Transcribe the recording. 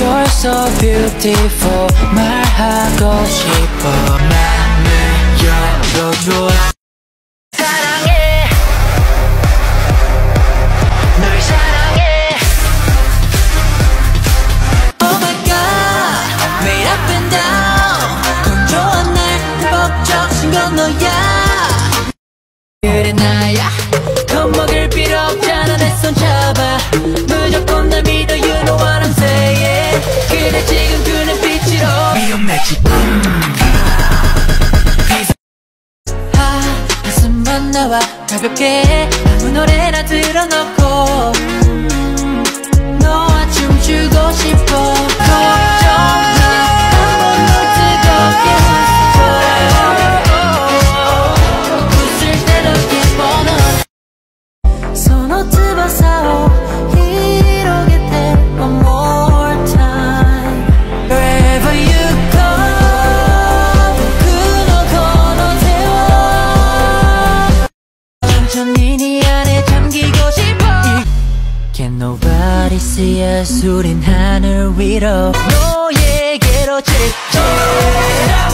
You're so beautiful. 말하고 싶어. 맘을 열어줘. 사랑해. 널 사랑해. Oh my god. Made up and down. 건조한 날 법적인 건 너야. 그래 나야. 겁먹을 필요 없잖아. 내 손 잡아. 무조건 날 믿어. You know what I'm saying. 그래 지금 그는 빛으로 미운 매직 한숨만 나와 가볍게 아무 노래나 들어놓고 너와 춤추고 싶어 Nobody see us 우린 하늘 위로 너에게로 직접